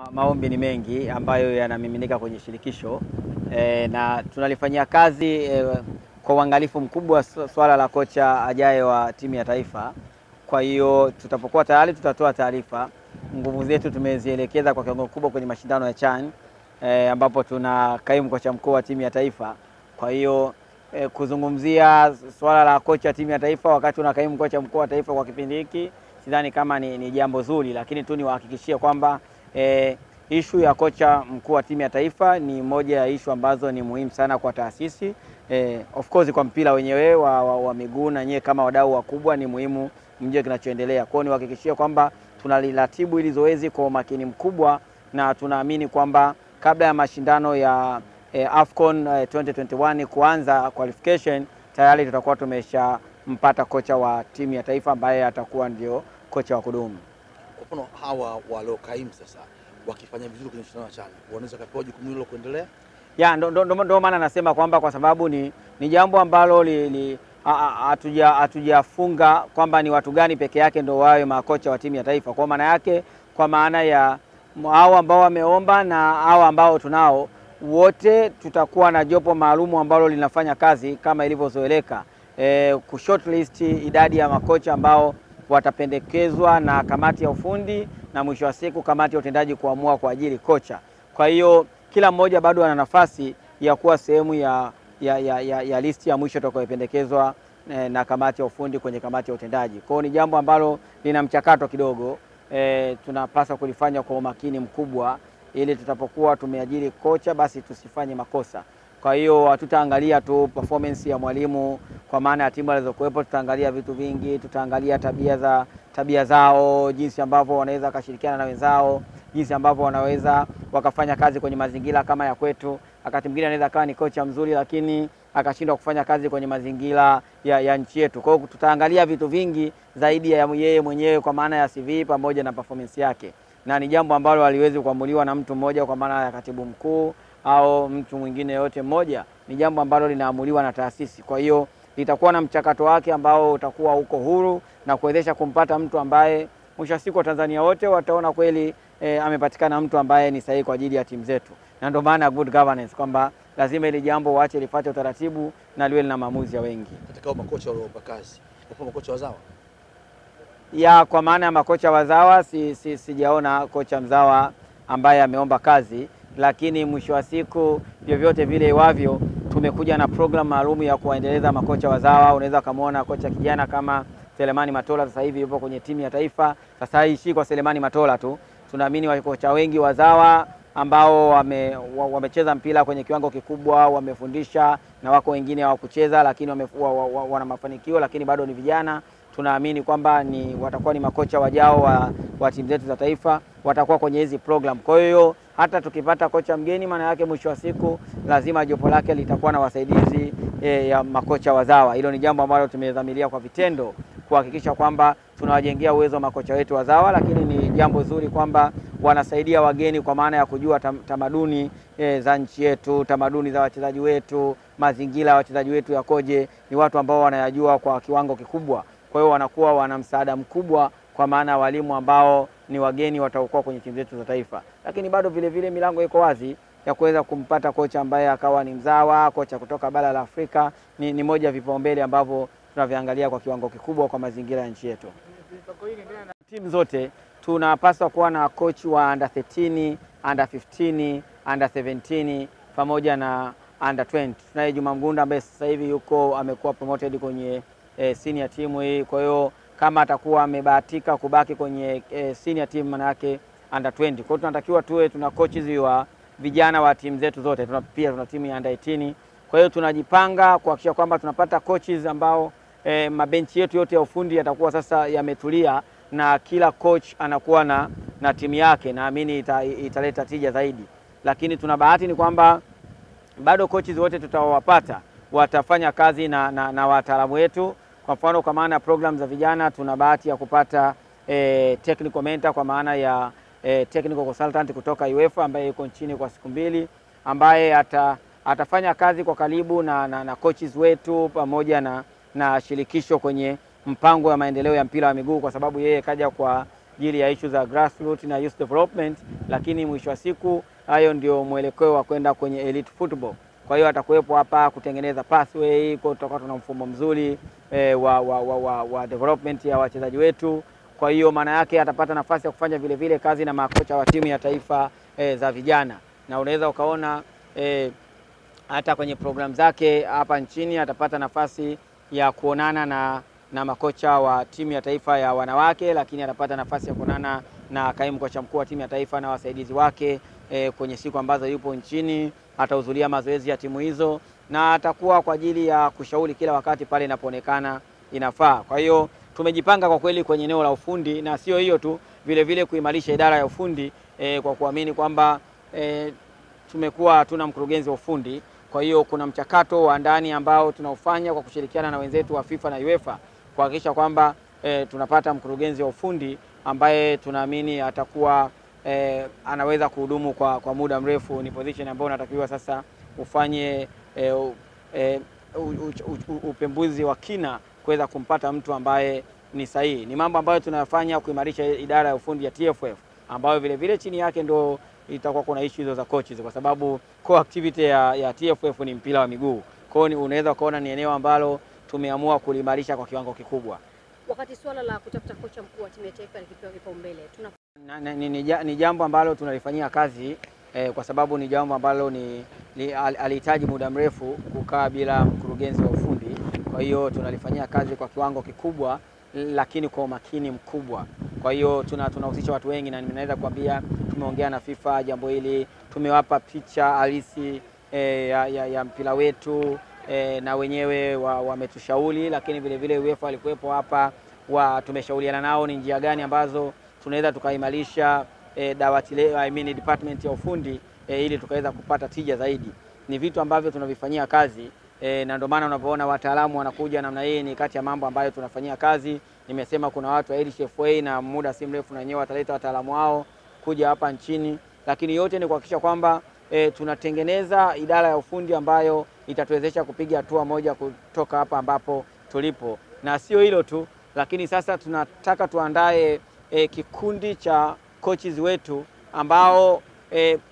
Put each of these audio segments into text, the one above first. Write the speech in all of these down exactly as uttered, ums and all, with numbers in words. Ma maombi ni mengi ambayo yanamiminika kwenye shirikisho e, na tunalifanyia kazi e, kwa uangalifu mkubwa swala la kocha ajaye wa timu ya taifa. Kwa hiyo tutapokuwa tayari tutatoa taarifa. Nguvu zetu tumezielekeza kwa kiwango kubwa kwenye mashindano ya Chan e, ambapo tuna kaimu kocha mkuu wa timu ya taifa. Kwa hiyo e, kuzungumzia swala la kocha timu ya taifa wakati una kaimu kocha mkuu wa taifa kwa kipindi hiki sidhani kama ni, ni jambo zuri, lakini tu niwahakikishie kwamba E, ishu ya kocha mkuu wa timu ya taifa ni moja ya ishu ambazo ni muhimu sana kwa taasisi. E, of course kwa mpira wenyewe wa, wa, wa miguu na nyewe kama wadau wakubwa ni muhimu mjue kinachoendelea. Kwa hiyo niwahakikishie kwamba tunaliratibu hili zoezi kwa makini mkubwa na tunaamini kwamba kabla ya mashindano ya e, Afcon e, twenty twenty-one kuanza qualification tayari tutakuwa tumeshampata kocha wa timu ya taifa ambaye atakuwa ndio kocha wa kudumu. Kuna hawa walokaimu sasa wakifanya vizuri kwenye mashindano ya Chan wanaweza kupewa jukumu hilo kuendelea. Ya ndo ndo, ndo, ndo maana nasema kwamba kwa sababu ni ni jambo ambalo li hatujafunga kwamba ni watu gani peke yake ndio wawe makocha wa timu ya taifa. Kwa maana yake, kwa maana ya hao ambao wameomba na hao ambao tunao wote tutakuwa na jopo maalumu ambalo linafanya kazi kama ilivyozoeleka e, ku shortlist idadi ya makocha ambao watapendekezwa na kamati ya ufundi na mwisho wa siku kamati ya utendaji kuamua kwa ajili kocha. Kwa hiyo kila mmoja bado ana nafasi ya kuwa sehemu ya ya ya, ya, ya listi ya mwisho itakayopendekezwa eh, na kamati ya ufundi kwenye kamati ya utendaji. Kwa hiyo ni jambo ambalo lina mchakato kidogo, eh, tunapaswa kulifanya kwa umakini mkubwa ili tutapokuwa tumeajiri kocha basi tusifanye makosa. Kwa hiyo hatutaangalia tu performance ya mwalimu kwa maana ya timu alizokuepo, tutaangalia vitu vingi, tutaangalia tabia za tabia zao, jinsi ambavyo wanaweza kushirikiana na wenzao, jinsi ambavyo wanaweza wakafanya kazi kwenye mazingira kama ya kwetu. Wakati mwingine anaweza kawa ni kocha mzuri lakini akashindwa kufanya kazi kwenye mazingira ya, ya nchi yetu. Kwa hiyo tutaangalia vitu vingi zaidi ya yeye mwenyewe kwa maana ya C V pamoja na performance yake. Na ni jambo ambalo haliwezi kuamuliwa na mtu mmoja kwa maana ya katibu mkuu au mtu mwingine yote mmoja, ni jambo ambalo linaamuliwa na taasisi. Kwa hiyo litakuwa na mchakato wake ambao utakuwa uko huru na kuwezesha kumpata mtu ambaye mwisho siku wa Tanzania wote wataona kweli e, amepatikana mtu ambaye ni sahihi kwa ajili ya timu zetu. Na ndio maana good governance kwamba lazima ile jambo waache lifuate utaratibu na liwe na maamuzi ya wengi. Atakao makocha walioomba kazi, wapo makocha wazawa. Ya kwa maana ya makocha wazawa si, si, sijaona kocha mzawa ambaye ameomba kazi. Lakini mwisho wa siku vyovyote vile iwavyo tumekuja na program maalum ya kuendeleza makocha wazawa. Unaweza kumuona kocha kijana kama Selemani Matola sasa hivi yupo kwenye timu ya taifa. Sasa hii kwa Selemani Matola tu. Tunaamini wakocha wengi wazawa ambao wame, wamecheza mpira kwenye kiwango kikubwa, wamefundisha na wako wengine hawakucheza lakini wame, wa, wa, wa, wana mafanikio lakini bado ni vijana. Tunaamini kwamba ni watakuwa ni makocha wajao wa, wa timu zetu za taifa, watakuwa kwenye hizi program. Kwa hiyo hata tukipata kocha mgeni maana yake mwisho wa siku lazima jopo lake litakuwa na wasaidizi e, ya makocha wazawa. Hilo ni jambo ambalo tumedhamiria kwa vitendo kuhakikisha kwamba tunawajengea uwezo wa makocha wetu wazawa, lakini ni jambo zuri kwamba wanasaidia wageni kwa maana ya kujua tam, tamaduni e, za nchi yetu, tamaduni za wachezaji wetu, mazingira ya wachezaji wetu yakoje. Ni watu ambao wanayajua kwa kiwango kikubwa. Kwa hiyo wanakuwa wana msaada mkubwa kwa maana walimu ambao ni wageni wataokuwa kwenye timu zetu za taifa. Lakini bado vile vile milango iko wazi ya kuweza kumpata kocha ambaye akawa ni mzawa, kocha kutoka bara la Afrika ni, ni moja vipaumbele ambavyo tunaviangalia kwa kiwango kikubwa kwa mazingira ya nchi yetu. Timu zote tunapaswa kuwa na coach wa under thirteen, under fifteen, under seventeen pamoja na under twenty. Tunaye Juma Mgunda ambaye sasa hivi yuko amekuwa promoted kwenye E, senior timu hii. Kwa hiyo kama atakuwa amebahatika kubaki kwenye e, senior team maana yake under twenty. Kwa hiyo tunatakiwa tuwe tuna coaches wa vijana wa timu zetu zote. Tuna pia tuna timu ya under eighteen. Kwa hiyo tunajipanga kuhakikisha kwamba tunapata coaches ambao e, mabenchi yetu yote ya ufundi yatakuwa sasa yametulia na kila coach anakuwa na na timu yake. Naamini ita, italeta tija zaidi. Lakini tuna bahati ni kwamba bado coaches wote tutawapata watafanya kazi na na, na wataalamu wetu. Kwa mfano kwa maana program za vijana tuna bahati ya kupata e, technical mentor kwa maana ya e, technical consultant kutoka UEFA ambaye yuko nchini kwa siku mbili ambaye ata, atafanya kazi kwa karibu na, na na coaches wetu pamoja na na shirikisho kwenye mpango wa maendeleo ya mpira wa miguu, kwa sababu yeye kaja kwa ajili ya issue za grassroots na youth development, lakini mwisho wa siku hayo ndio mwelekeo wa kwenda kwenye elite football. Kwa hiyo atakuwepo hapa kutengeneza pathway, kwa tutakuwa tuna mfumo mzuri e, wa, wa, wa, wa, wa development ya wachezaji wetu. Kwa hiyo maana yake atapata nafasi ya kufanya vile vile kazi na makocha wa timu ya taifa e, za vijana. Na unaweza ukaona e, hata kwenye program zake hapa nchini atapata nafasi ya kuonana na na makocha wa timu ya taifa ya wanawake, lakini atapata nafasi ya kuonana na kaimu kocha mkuu wa timu ya taifa na wasaidizi wake e, kwenye siku ambazo yupo nchini. Atahudhuria mazoezi ya timu hizo na atakuwa kwa ajili ya kushauri kila wakati pale inapoonekana inafaa. Kwa hiyo tumejipanga kwa kweli kwenye eneo la ufundi, na sio hiyo tu, vile vile kuimarisha idara ya ufundi e, kwa kuamini kwamba e, tumekuwa tuna mkurugenzi wa ufundi. Kwa hiyo kuna mchakato wa ndani ambao tunaufanya kwa kushirikiana na wenzetu wa FIFA na UEFA kuhakikisha kwamba e, tunapata mkurugenzi wa ufundi ambaye tunaamini atakuwa e, anaweza kuhudumu kwa, kwa muda mrefu. Ni position ambayo unatakiwa sasa ufanye e, u, e, u, u, u, upembuzi wa kina kuweza kumpata mtu ambaye ni sahihi. Ni mambo ambayo tunayafanya kuimarisha idara ya ufundi ya T F F, ambayo vile vile chini yake ndio itakuwa kuna issue hizo za coaches, kwa sababu core activity ya, ya T F F ni mpira wa miguu. Kwa hiyo unaweza kuona ni eneo ambalo tumeamua kuliimarisha kwa kiwango kikubwa. Wakati swala la kutafuta kocha mkuu wa timu ya taifa likipewa kipaumbele, tuna ni jambo ambalo tunalifanyia kazi eh, kwa sababu ni jambo ambalo ni, ni al, alihitaji muda mrefu kukaa bila mkurugenzi wa ufundi. Kwa hiyo tunalifanyia kazi kwa kiwango kikubwa, lakini kwa umakini mkubwa. Kwa hiyo tuna tunahusisha watu wengi, na ninaweza kuambia tumeongea na FIFA jambo hili, tumewapa picha halisi eh, ya, ya, ya mpira wetu. E, na wenyewe wametushauri wa lakini vile vile UEFA walikuwepo hapa, wa tumeshauriana nao ni njia gani ambazo tunaweza tukaimarisha e, dawati le, I mean department ya ufundi e, ili tukaweza kupata tija zaidi. Ni vitu ambavyo tunavifanyia kazi e, na ndio maana unapoona wataalamu wanakuja namna hii, ni kati ya mambo ambayo tunafanyia kazi. Nimesema kuna watu wa Irish Fway na muda si mrefu na wenyewe wataleta wataalamu wao kuja hapa nchini, lakini yote ni kuhakikisha kwamba E, tunatengeneza idara ya ufundi ambayo itatuwezesha kupiga hatua moja kutoka hapa ambapo tulipo. Na sio hilo tu, lakini sasa tunataka tuandae e, kikundi cha coaches wetu ambao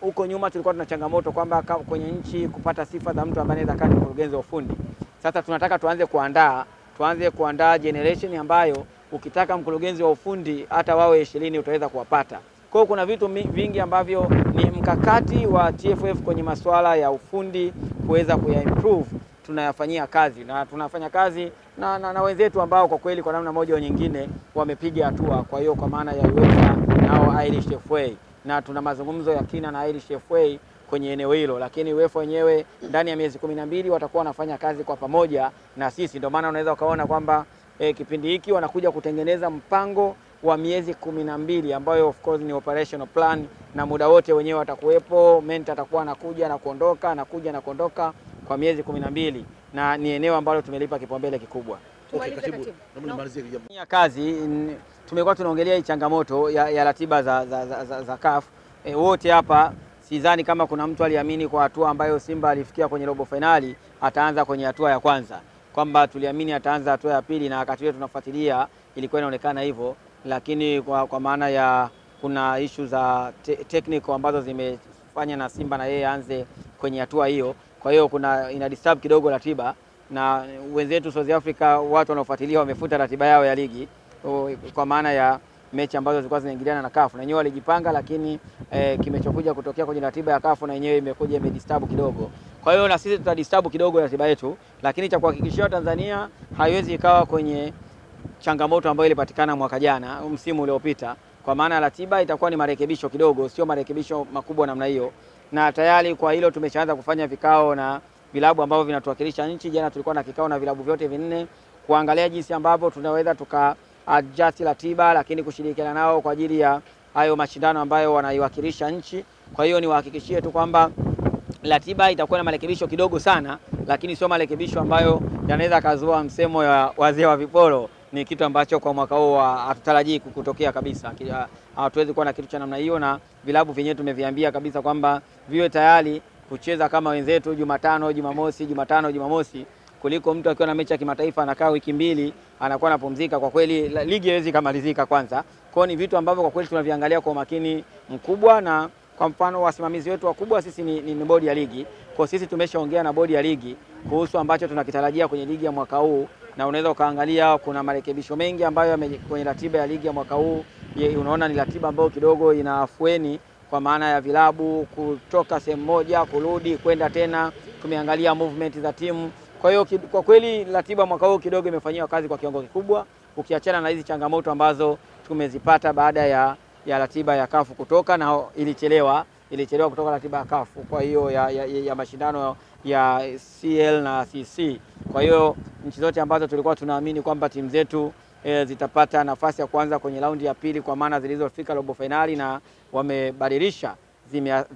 huko e, nyuma tulikuwa tuna changamoto kwamba kwenye nchi kupata sifa za mtu ambaye anaweza kuwa mkurugenzi wa ufundi. Sasa tunataka tuanze kuandaa tuanze kuandaa generation ambayo ukitaka mkurugenzi wa ufundi hata wawe ishirini utaweza kuwapata. Kwa kuna vitu vingi ambavyo ni mkakati wa T F F kwenye masuala ya ufundi kuweza kuyaimprove, tunayafanyia kazi na tunafanya kazi na, na, na wenzetu ambao kwa kweli kwa namna moja au nyingine wamepiga hatua. Kwa hiyo kwa maana ya UEFA na Irish Fway, na tuna mazungumzo ya kina na Irish Fway kwenye eneo hilo, lakini UEFA wenyewe ndani ya miezi kumi na mbili watakuwa wanafanya kazi kwa pamoja na sisi. Ndio maana unaweza ukaona kwamba eh, kipindi hiki wanakuja kutengeneza mpango wa miezi kumi na mbili ambayo of course ni operational plan, na muda wote wenyewe watakuwepo. Mentor atakuwa anakuja na kuondoka, anakuja na kuondoka kwa miezi kumi na mbili, na ni eneo ambalo tumelipa kipaumbele kikubwa. Okay, katibu, nimalizie hiyo kazi. Tumekuwa tunaongelea hii changamoto ya, ya ratiba za za, za, za, za C A F. E, wote hapa sidhani kama kuna mtu aliamini kwa hatua ambayo Simba alifikia kwenye robo finali ataanza kwenye hatua ya kwanza, kwamba tuliamini ataanza hatua ya pili, na wakati wetu tunafuatilia ilikuwa inaonekana hivyo. Lakini kwa, kwa maana ya kuna issue za te, technical ambazo zimefanya na Simba na yeye anze kwenye hatua hiyo. Kwa hiyo kuna ina disturb kidogo ratiba, na wenzetu South Africa watu wanaofuatilia wamefuta ratiba yao ya ligi o, kwa maana ya mechi ambazo zilikuwa zinaingiliana na C A F, na wenyewe walijipanga, lakini e, kimechokuja kutokea kwenye ratiba ya C A F na yenyewe imekuja imedisturb kidogo. Kwa hiyo na sisi tutadisturb kidogo ratiba yetu, lakini cha kuhakikishia Tanzania haiwezi ikawa kwenye changamoto ambayo ilipatikana mwaka jana msimu uliopita. Kwa maana ratiba itakuwa ni marekebisho kidogo, sio marekebisho makubwa namna hiyo. Na tayari kwa hilo tumeshaanza kufanya vikao na vilabu ambavyo vinatuwakilisha nchi. Jana tulikuwa na kikao na vilabu vyote vinne kuangalia jinsi ambavyo tunaweza tuka adjust ratiba, lakini kushirikiana nao kwa ajili ya hayo mashindano ambayo wanaiwakilisha nchi. Kwa hiyo niwahakikishie tu kwamba ratiba itakuwa na marekebisho kidogo sana, lakini sio marekebisho ambayo yanaweza kazua msemo ya wazee wa viporo. Ni kitu ambacho kwa mwaka huu hatutarajii kutokea kabisa. Hatuwezi kuwa na kitu cha namna hiyo, na vilabu vyenyewe tumeviambia kabisa kwamba viwe tayari kucheza kama wenzetu Jumatano, Jumamosi, Jumatano, Jumamosi, kuliko mtu akiwa na mechi ya kimataifa anakaa wiki mbili anakuwa anapumzika. Kwa kweli ligi haiwezi kumalizika kwanza, Kwa ni vitu ambavyo kwa kweli tunaviangalia kwa makini mkubwa, na kwa mfano wasimamizi wetu wakubwa sisi ni, ni bodi ya ligi. Kwa sisi tumeshaongea na bodi ya ligi kuhusu ambacho tunakitarajia kwenye ligi ya mwaka huu, na unaweza ukaangalia kuna marekebisho mengi ambayo kwenye ratiba ya ligi ya mwaka huu. Unaona ni ratiba ambayo kidogo inaafueni kwa maana ya vilabu kutoka sehemu moja kurudi kwenda tena, tumeangalia movement za timu. Kwa hiyo kwa kweli ratiba mwaka huu kidogo imefanywa kazi kwa kiwango kikubwa, ukiachana na hizi changamoto ambazo tumezipata baada ya ya ratiba ya C A F kutoka, na ilichelewa ilichelewa kutoka ratiba ya C A F kwa hiyo ya, ya, ya mashindano ya C L na C C. Kwa hiyo nchi zote ambazo tulikuwa tunaamini kwamba timu zetu e, zitapata nafasi ya kwanza kwenye raundi ya pili kwa maana zilizofika robo finali na wamebadilisha,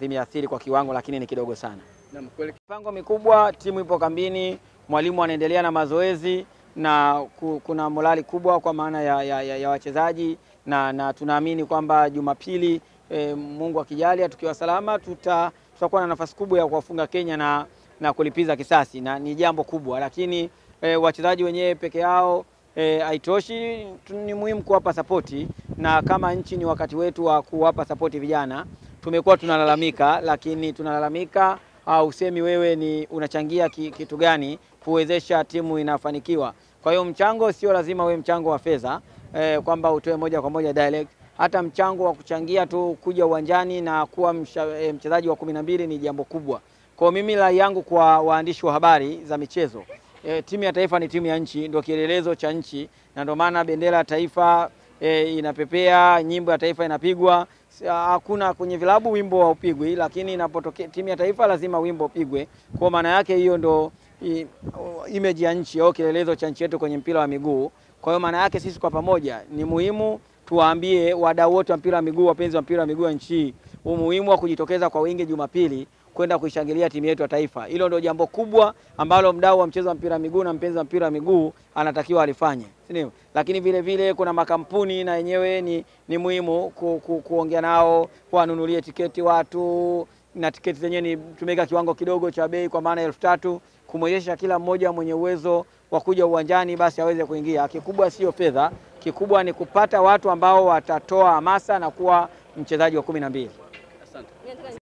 zimeathiri kwa kiwango lakini ni kidogo sana. Na mkweli mipango mikubwa, timu ipo kambini, mwalimu anaendelea na mazoezi, na kuna morali kubwa kwa maana ya, ya, ya, ya wachezaji, na, na tunaamini kwamba Jumapili e, Mungu akijalia tukiwa salama tuta tutakuwa na nafasi kubwa ya kuwafunga Kenya na na kulipiza kisasi, na ni jambo kubwa. Lakini e, wachezaji wenyewe peke yao e, haitoshi, ni muhimu kuwapa sapoti, na kama nchi ni wakati wetu wa kuwapa sapoti vijana. Tumekuwa tunalalamika, lakini tunalalamika au usemi wewe ni unachangia ki, kitu gani kuwezesha timu inafanikiwa. Kwa hiyo mchango sio lazima wewe mchango wa fedha e, kwamba utoe moja kwa moja direct. Hata mchango wa kuchangia tu kuja uwanjani na kuwa e, mchezaji wa kumi na mbili ni jambo kubwa. Kwa mimi la yangu kwa waandishi wa habari za michezo, e, timu ya taifa ni timu ya nchi, ndio kielelezo cha nchi, na ndio maana bendera ya taifa e, inapepea, nyimbo ya taifa inapigwa. Hakuna kwenye vilabu wimbo haupigwi, lakini inapotokea timu ya taifa lazima wimbo upigwe. Kwa maana yake hiyo ndo i, image ya nchi au kielelezo cha nchi yetu kwenye mpira wa miguu. Kwa hiyo maana yake sisi kwa pamoja ni muhimu tuwaambie wadau wote wa mpira wa miguu, wapenzi wa mpira wa miguu nchi, umuhimu wa kujitokeza kwa wingi Jumapili kwenda kuishangilia timu yetu ya taifa. Hilo ndio jambo kubwa ambalo mdau wa mchezo wa mpira wa miguu na mpenzi wa mpira wa miguu anatakiwa alifanye, sio? Lakini vile vile kuna makampuni na yenyewe ni ni muhimu ku, ku, kuongea nao, kuwanunulia tiketi watu, na tiketi zenyewe ni tumeweka kiwango kidogo cha bei kwa maana elfu tatu, kumwezesha kila mmoja mwenye uwezo wa kuja uwanjani basi aweze kuingia. Kikubwa sio fedha, kikubwa ni kupata watu ambao watatoa hamasa na kuwa mchezaji wa kumi na mbili. Asante.